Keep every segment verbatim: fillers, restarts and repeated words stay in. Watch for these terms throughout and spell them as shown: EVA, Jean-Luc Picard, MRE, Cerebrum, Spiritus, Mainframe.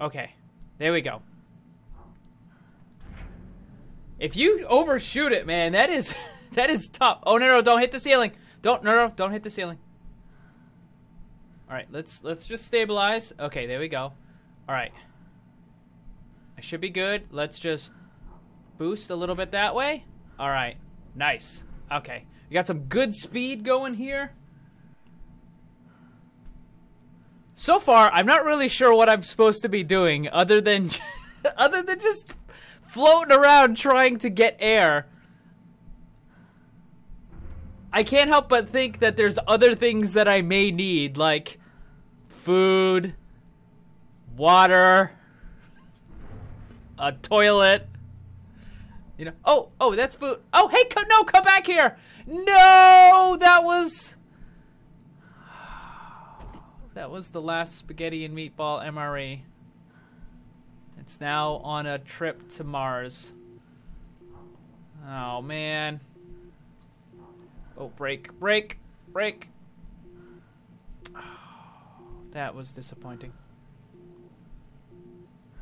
Okay, there we go. If you overshoot it, man, that is that is tough. Oh no, no, don't hit the ceiling. Don't no, no, don't hit the ceiling. All right, let's let's just stabilize. Okay, there we go. All right, I should be good. Let's just boost a little bit that way. All right, nice. Okay, you got some good speed going here. So far, I'm not really sure what I'm supposed to be doing other than other than just floating around trying to get air. I can't help but think that there's other things that I may need, like food, water, a toilet. You know, oh, oh, that's food. Oh, hey, come, no, come back here. No, that was that was the last spaghetti and meatball M R E. It's now on a trip to Mars. Oh, man. Oh, break, break, break. Oh, that was disappointing.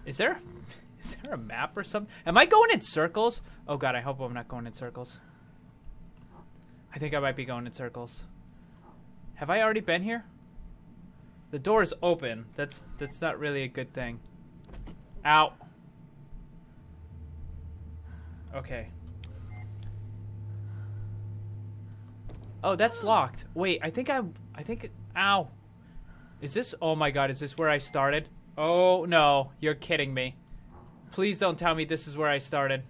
Is there, is there a map or something? Am I going in circles? Oh, God, I hope I'm not going in circles. I think I might be going in circles. Have I already been here? The door is open. That's, that's not really a good thing. Ow. Okay. Oh, that's locked. Wait, I think I... I think... Ow. Is this... Oh my god, is this where I started? Oh, no. You're kidding me. Please don't tell me this is where I started.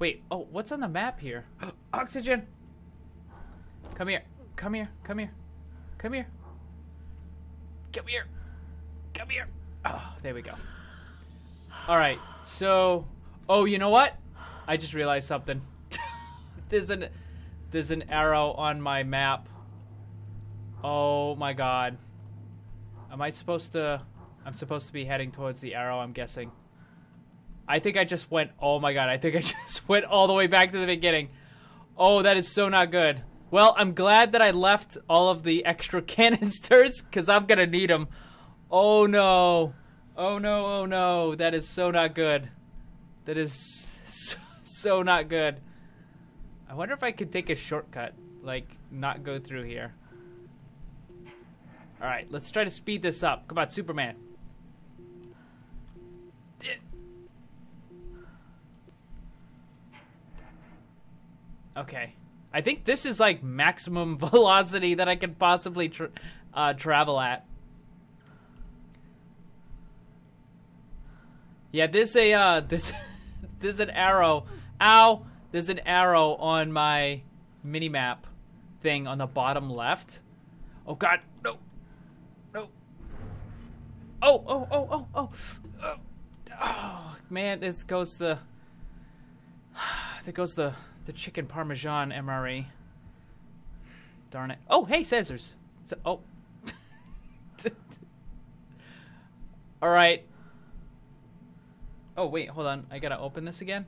Wait. Oh, what's on the map here? Oxygen! Come here. Come here. Come here. Come here. Come here. Come here. Oh, there we go. Alright, so... Oh, you know what? I just realized something. There's an there's an arrow on my map. Oh my god. Am I supposed to I'm supposed to be heading towards the arrow, I'm guessing. I think I just went oh my god, I think I just went all the way back to the beginning. Oh, that is so not good. Well, I'm glad that I left all of the extra canisters cuz I'm going to need them. Oh no. Oh no, oh no. That is so not good. That is so, so not good. I wonder if I could take a shortcut, like, not go through here. All right, let's try to speed this up. Come on, Superman. Okay. I think this is, like, maximum velocity that I could possibly tra uh, travel at. Yeah, there's a, uh, this, there's an arrow. Ow! There's an arrow on my mini-map thing on the bottom left. Oh, God. No. No. Oh, oh, oh, oh, oh. Oh, man. This goes the... There goes the, the chicken parmesan M R E. Darn it. Oh, hey, scissors. So, oh. All right. Oh, wait. Hold on. I gotta open this again.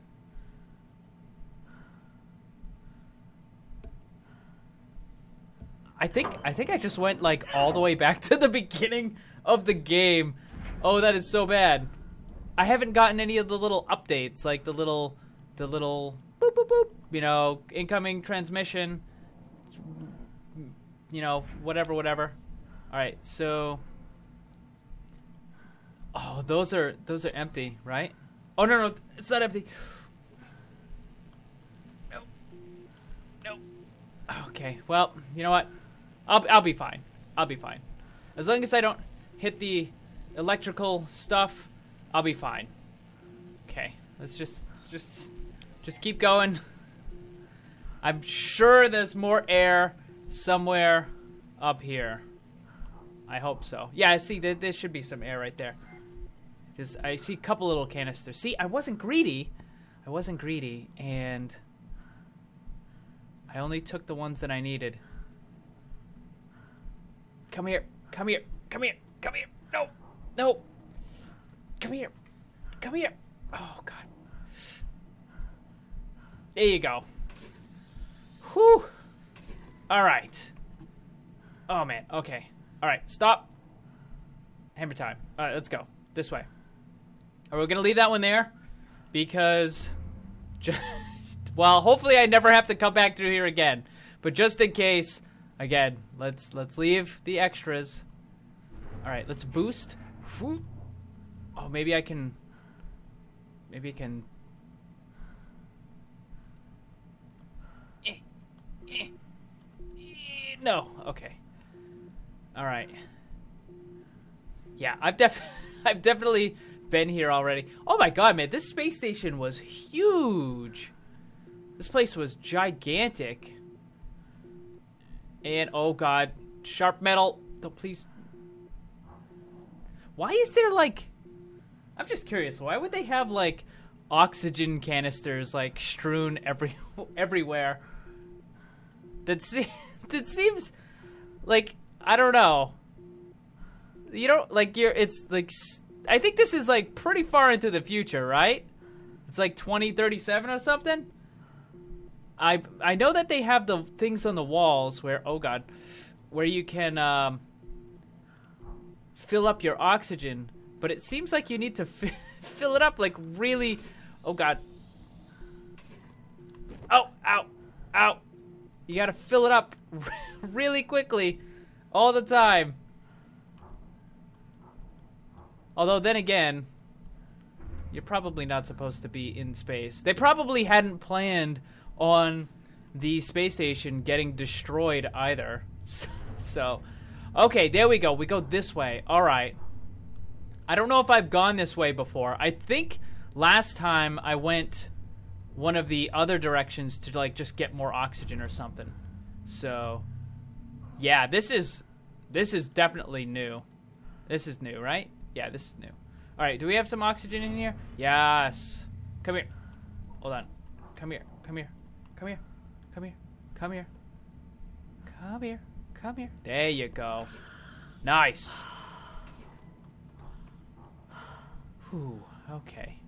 I think I think I just went like all the way back to the beginning of the game. Oh, that is so bad. I haven't gotten any of the little updates, like the little the little boop boop boop, you know, incoming transmission, you know, whatever whatever. All right, so oh, those are those are empty, right? Oh no no, it's not empty. No. No. Okay. Well, you know what? I'll, I'll be fine. I'll be fine. As long as I don't hit the electrical stuff, I'll be fine. Okay, let's just just just keep going. I'm sure there's more air somewhere up here. I hope so. Yeah, I see that there should be some air right there. Cause I see a couple little canisters. See, I wasn't greedy. I wasn't greedy, and I only took the ones that I needed. Come here, come here, come here, come here. No, no. Come here, come here. Oh, God. There you go. Whew. All right. Oh, man, okay. All right, stop. Hammer time. All right, let's go. This way. Are we going to leave that one there? Because, just, well, hopefully I never have to come back through here again. But just in case, again, let's let's leave the extras. All right, let's boost. Whoop. Oh, maybe I can... Maybe I can... Eh, eh, eh, no, okay. All right. Yeah, I've def I've definitely been here already. Oh my god, man, this space station was huge. This place was gigantic. And oh god, sharp metal. Don't please. Why is there like, I'm just curious, why would they have like oxygen canisters like strewn every everywhere? That se that seems like, I don't know. You don't like you're it's like I think this is like pretty far into the future, right? It's like twenty thirty-seven or something. I I know that they have the things on the walls where oh god, where you can um fill up your oxygen. But it seems like you need to f fill it up, like, really... Oh, God. Oh, ow, ow. You gotta fill it up really quickly all the time. Although, then again, you're probably not supposed to be in space. They probably hadn't planned on the space station getting destroyed either. So, okay, there we go. We go this way. All right. I don't know if I've gone this way before. I think last time I went one of the other directions to like just get more oxygen or something. So yeah, this is this is definitely new. This is new, right? Yeah, this is new. All right, do we have some oxygen in here? Yes. Come here. Hold on. Come here. Come here. Come here. Come here. Come here. Come here. Come here. There you go. Nice. Ooh, okay.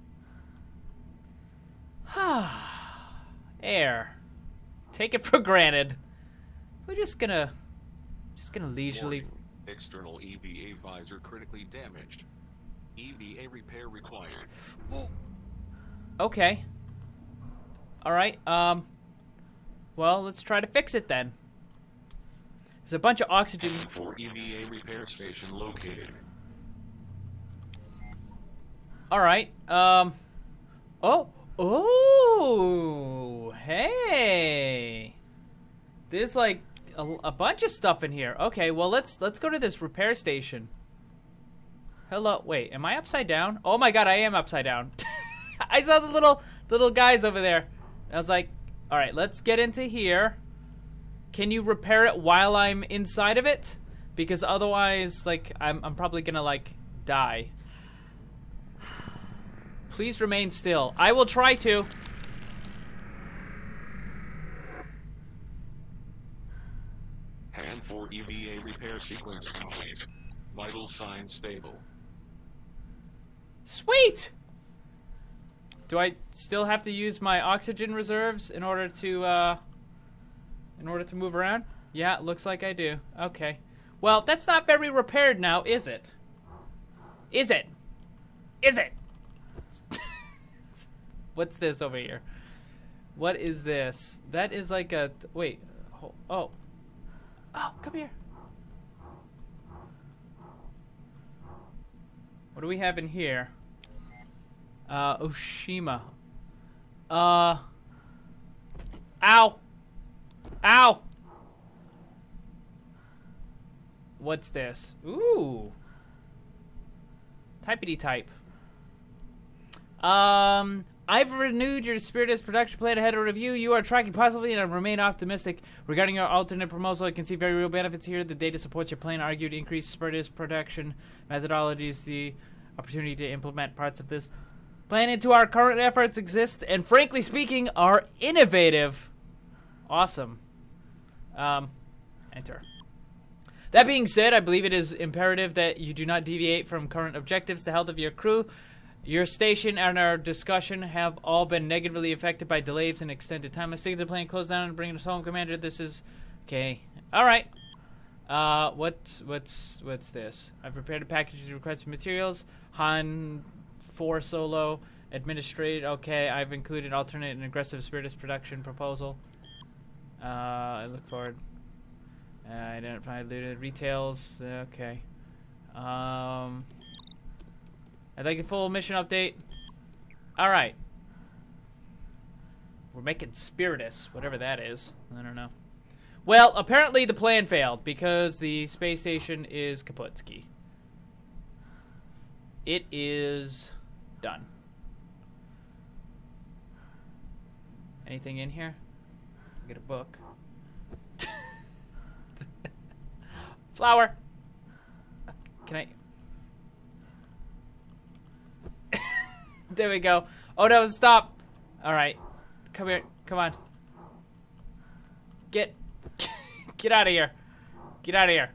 Air. Take it for granted. We're just gonna, just gonna leisurely. Warning. External E V A visor critically damaged. E V A repair required. Ooh. Okay. All right. Um. Well, let's try to fix it then. There's a bunch of oxygen. For E V A repair station located. All right. Um. Oh. Oh. Hey. There's like a, a bunch of stuff in here. Okay. Well, let's let's go to this repair station. Hello. Wait. Am I upside down? Oh my god, I am upside down. I saw the little little guys over there. I was like, all right, let's get into here. Can you repair it while I'm inside of it? Because otherwise, like, I'm I'm probably gonna like die. Please remain still. I will try to. Hand for E V A repair sequence complete. Vital sign stable. Sweet! Do I still have to use my oxygen reserves in order to, uh... in order to move around? Yeah, looks like I do. Okay. Well, that's not very repaired now, is it? Is it? Is it? What's this over here? What is this? That is like a... Wait. Oh. Oh, oh come here. What do we have in here? Uh, Oshima. Uh. Ow. Ow. What's this? Ooh. Typity type. Um... I've renewed your Spiritus production plan ahead of review. You are tracking positively, and I remain optimistic regarding your alternate proposal. I can see very real benefits here. The data supports your plan. Argued to increase Spiritus production methodologies. The opportunity to implement parts of this plan into our current efforts exists, and frankly speaking, are innovative. Awesome. Um, enter. That being said, I believe it is imperative that you do not deviate from current objectives. The health of your crew, your station, and our discussion have all been negatively affected by delays and extended time. Let's take the plane, close down, and bring us home, Commander. This is... Okay. Alright. Uh, what's what's what's this? I've prepared a package of requested materials. Han four solo administrate. Okay, I've included alternate and aggressive Spiritus production proposal. Uh, I look forward. Uh, identify looted retails. Okay. Um, I'd like a full mission update. All right. We're making Spiritus, whatever that is. I don't know. Well, apparently the plan failed because the space station is kaputski. It is done. Anything in here? Get a book. Flower. Can I? There we go. Oh no! Stop. All right. Come here. Come on. Get. Get out of here. Get out of here.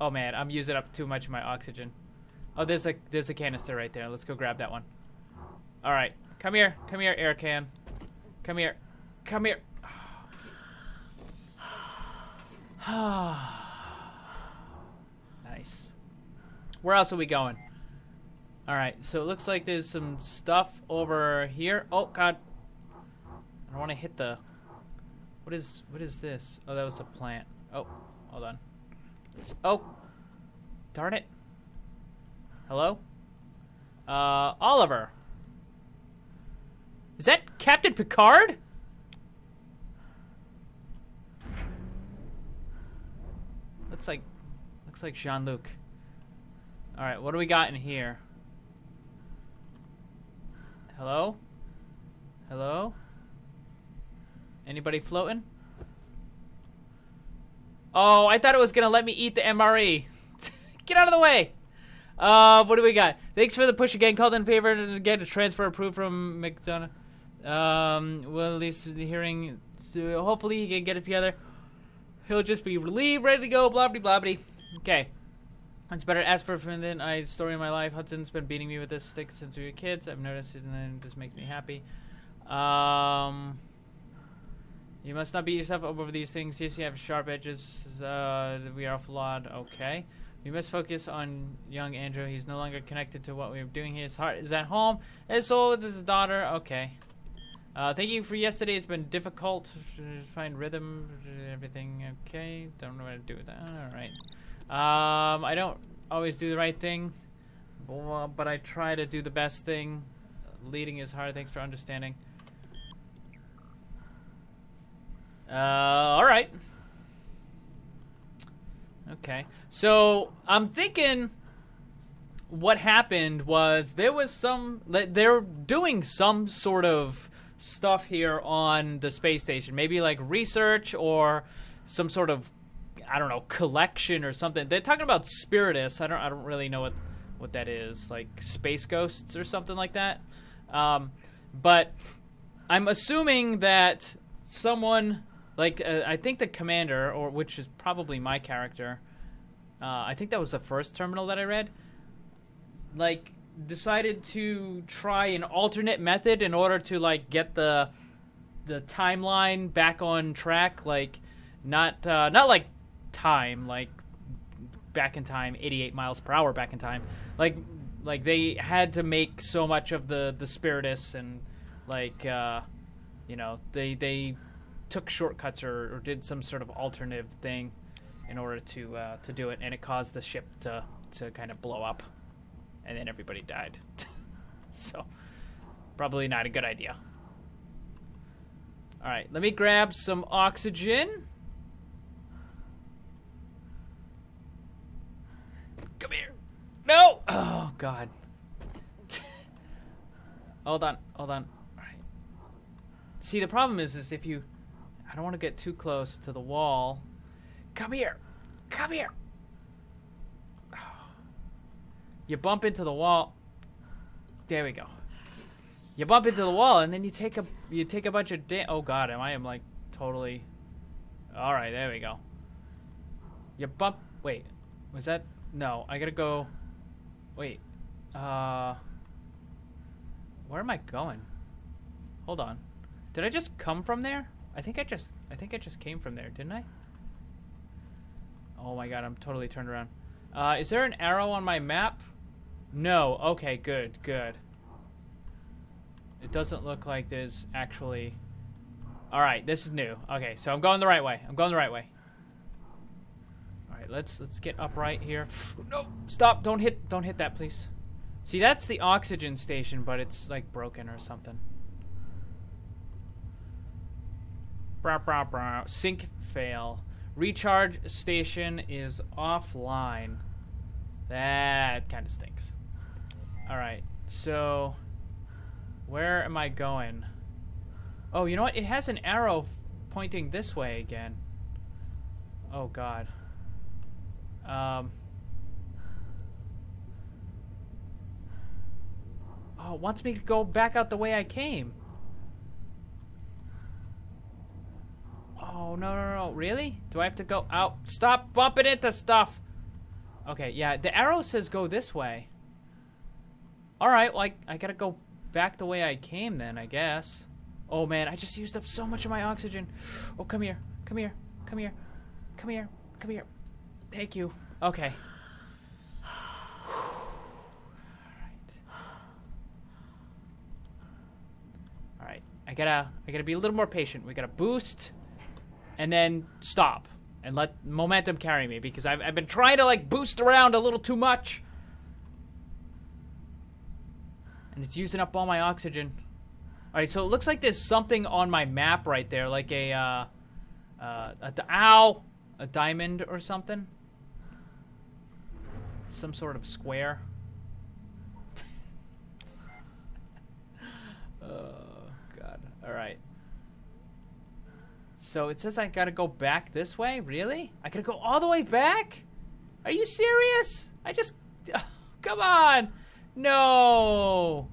Oh man, I'm using up too much of my oxygen. Oh, there's a there's a canister right there. Let's go grab that one. All right. Come here. Come here, air can. Come here. Come here. Nice. Where else are we going? All right. So it looks like there's some stuff over here. Oh god. I don't want to hit the What is, what is this? Oh, that was a plant. Oh, hold on. It's, oh, darn it. Hello? Uh, Oliver. Is that Captain Picard? Looks like, looks like Jean-Luc. All right, what do we got in here? Hello? Hello? Anybody floating? Oh, I thought it was gonna let me eat the M R E. Get out of the way. Uh, what do we got? Thanks for the push again. Called in favor and get a transfer approved from McDonough. Um, well, at least the hearing. So hopefully he can get it together. He'll just be relieved, ready to go. Blobby blobby. Okay. It's better to ask for from than I story of my life. Hudson's been beating me with this stick since we were kids. I've noticed it, and then it just makes me happy. Um. You must not beat yourself up over these things. Yes, you have sharp edges. Uh, we are flawed. Okay. You must focus on young Andrew. He's no longer connected to what we're doing here. His heart is at home. His soul is his daughter. Okay. Uh, thank you for yesterday. It's been difficult to find rhythm. Everything okay. Don't know what to do with that. All right. Um, I don't always do the right thing, but I try to do the best thing. Leading is hard. Thanks for understanding. Uh, all right. Okay. So I'm thinking what happened was there was some, they're doing some sort of stuff here on the space station, maybe like research or some sort of, I don't know, collection or something. They're talking about Spiritus. I don't, I don't really know what, what that is, like space ghosts or something like that. Um, but I'm assuming that someone like uh, I think the commander, or which is probably my character, uh, I think that was the first terminal that I read, like decided to try an alternate method in order to like get the the timeline back on track, like not uh, not like time, like back in time, eighty-eight miles per hour back in time, like like they had to make so much of the the Spiritus and like uh you know, they they took shortcuts or, or did some sort of alternative thing in order to uh, to do it, and it caused the ship to to kind of blow up, and then everybody died. So probably not a good idea. All right, let me grab some oxygen. Come here. No. Oh God. Hold on. Hold on. See, the problem is, is if you, I don't want to get too close to the wall. Come here, come here. You bump into the wall. There we go. You bump into the wall, and then you take a, you take a bunch of da- oh god, am I am like totally. All right, there we go. You bump. Wait, was that? No, I gotta go. Wait, uh, where am I going? Hold on. Did I just come from there? I think I just I think I just came from there, didn't I? Oh my god, I'm totally turned around. Uh, is there an arrow on my map? No. Okay, good, good. It doesn't look like there's actually... Alright, this is new. Okay, so I'm going the right way. I'm going the right way. Alright, let's let's get upright here. No! Stop! Don't hit don't hit that, please. See, that's the oxygen station, but it's like broken or something. Brah, brah, brah. Sync fail. Recharge station is offline. That kind of stinks. Alright, so... Where am I going? Oh, you know what? It has an arrow pointing this way again. Oh, God. Um... Oh, it wants me to go back out the way I came. Oh, no, no, no. Really? Do I have to go out? Stop bumping into stuff! Okay, yeah. The arrow says go this way. Alright, well, I, I gotta go back the way I came then, I guess. Oh, man. I just used up so much of my oxygen. Oh, come here. Come here. Come here. Come here. Come here. Thank you. Okay. I gotta, I gotta be a little more patient. We gotta boost, and then stop, and let momentum carry me, because I've, I've been trying to, like, boost around a little too much. And it's using up all my oxygen. Alright, so it looks like there's something on my map right there, like a, uh, uh, a, ow! A diamond or something. Some sort of square. uh... Alright. So it says I gotta go back this way? Really? I gotta go all the way back? Are you serious? I just... Oh, come on! No!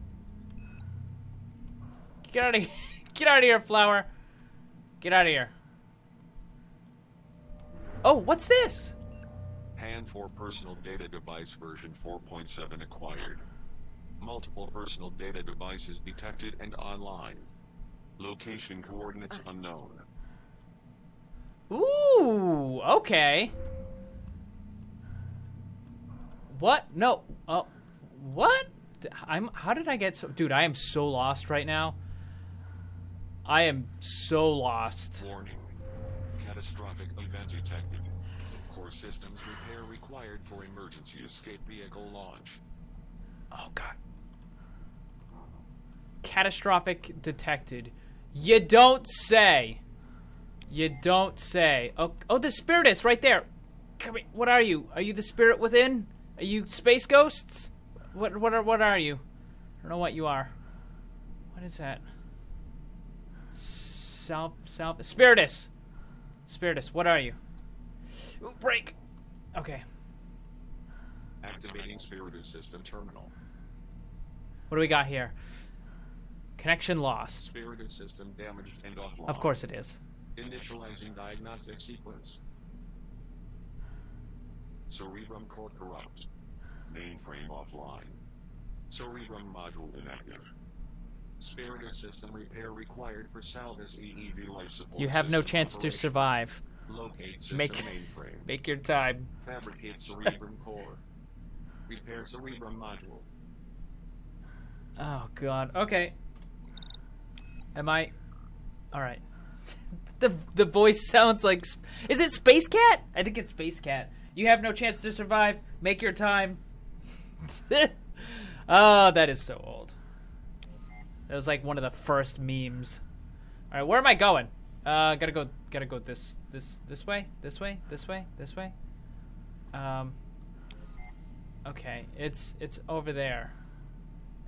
Get out of here. Get out of here, flower. Get out of here. Oh, what's this? P A N for personal data device version four point seven acquired. Multiple personal data devices detected and online. Location coordinates unknown. Ooh, okay. What? No. Oh, what? I'm. How did I get so? Dude, I am so lost right now. I am so lost. Warning. Catastrophic event detected. Core systems repair required for emergency escape vehicle launch. Oh God. Catastrophic detected. You don't say. You don't say. Oh, oh, the Spiritus right there. Come here. What are you? Are you the spirit within? Are you space ghosts? What? What are? What are you? I don't know what you are. What is that? Sal, sal, Spiritus. Spiritus. What are you? Ooh, break. Okay. Activating Spiritus system terminal. What do we got here? Connection lost. Spiritus system damaged and offline. Of course it is. Initializing diagnostic sequence. Cerebrum core corrupt. Mainframe offline. Cerebrum module inactive. Spiritus system repair required for Salvis E V A life support. You have no chance operation. to survive. Locate system make, mainframe. Make your time. Fabricate Cerebrum core. Repair Cerebrum module. Oh God. Okay. Am I... Alright. the the voice sounds like... Is it Space Cat? I think it's Space Cat. You have no chance to survive. Make your time. Oh, that is so old. That was like one of the first memes. Alright, where am I going? Uh, gotta go... Gotta go this... This... This way? This way? This way? This way? Um... Okay. It's... It's over there.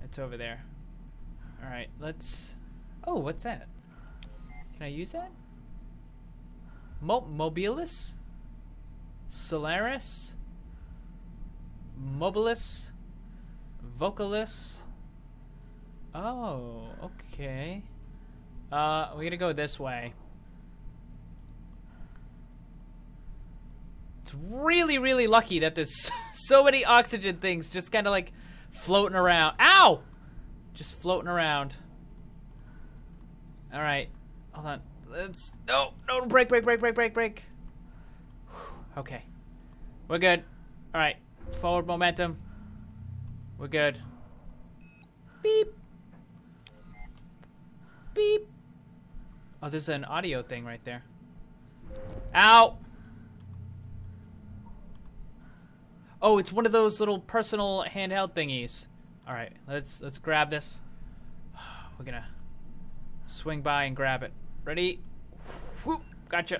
It's over there. Alright, let's... Oh, what's that? Can I use that? Mo Mobilis? Solaris? Mobilis? Vocalis? Oh, okay. Uh, we're gonna go this way. It's really, really lucky that there's so many oxygen things just kind of like floating around. Ow! Just floating around. All right, hold on. Let's no, no break, break, break, break, break, break. Whew. Okay. We're good. All right. Forward momentum. We're good. Beep. Beep. Oh, there's an audio thing right there. Ow! Oh, it's one of those little personal handheld thingies. All right, let's let's grab this. We're gonna swing by and grab it. Ready? Whoop! Gotcha.